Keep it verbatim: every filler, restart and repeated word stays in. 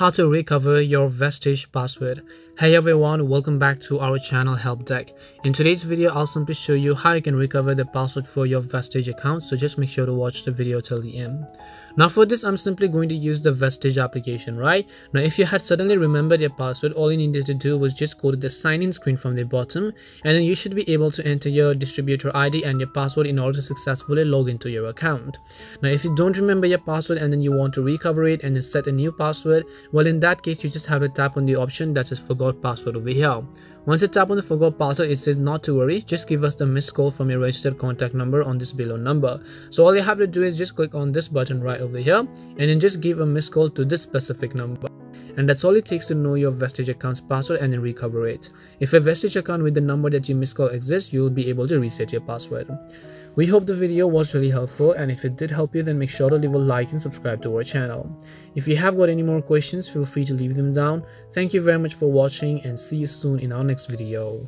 How to recover your Vestige password. Hey everyone, welcome back to our channel Help Deck. In today's video, I'll simply show you how you can recover the password for your Vestige account, so just make sure to watch the video till the end. Now for this, I'm simply going to use the Vestige application, right? Now if you had suddenly remembered your password, all you needed to do was just go to the sign-in screen from the bottom, and then you should be able to enter your distributor I D and your password in order to successfully log into your account. Now if you don't remember your password and then you want to recover it and then set a new password, well, in that case, you just have to tap on the option that says forgot password over here. Once you tap on the forgot password, it says not to worry, just give us the missed call from your registered contact number on this below number. So all you have to do is just click on this button right over here and then just give a missed call to this specific number. And that's all it takes to know your Vestige account's password and then recover it. If a Vestige account with the number that you missed call exists, you'll be able to reset your password. We hope the video was really helpful, and if it did help you, then make sure to leave a like and subscribe to our channel. If you have got any more questions, feel free to leave them down. Thank you very much for watching, and see you soon in our next video.